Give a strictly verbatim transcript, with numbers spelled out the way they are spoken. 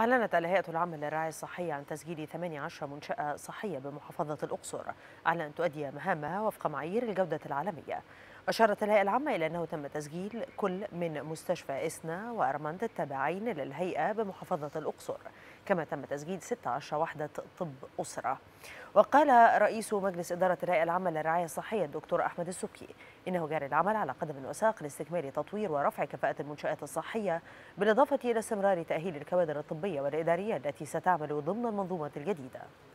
أعلنت الهيئة العامة للرعاية الصحية عن تسجيل ثمانية عشر منشأة صحية بمحافظة الأقصر على أن تؤدي مهامها وفق معايير الجودة العالمية. أشارت الهيئة العامة إلى أنه تم تسجيل كل من مستشفى إسنا وأرمنت التابعين للهيئة بمحافظة الأقصر، كما تم تسجيل ستة عشر وحدة طب أسرة. وقال رئيس مجلس إدارة الهيئة العامة للرعاية الصحية الدكتور أحمد السبكي إنه جاري العمل على قدم وساق لاستكمال تطوير ورفع كفاءة المنشآت الصحية، بالإضافة إلى استمرار تأهيل الكوادر الطبية والإدارية التي ستعمل ضمن المنظومة الجديدة.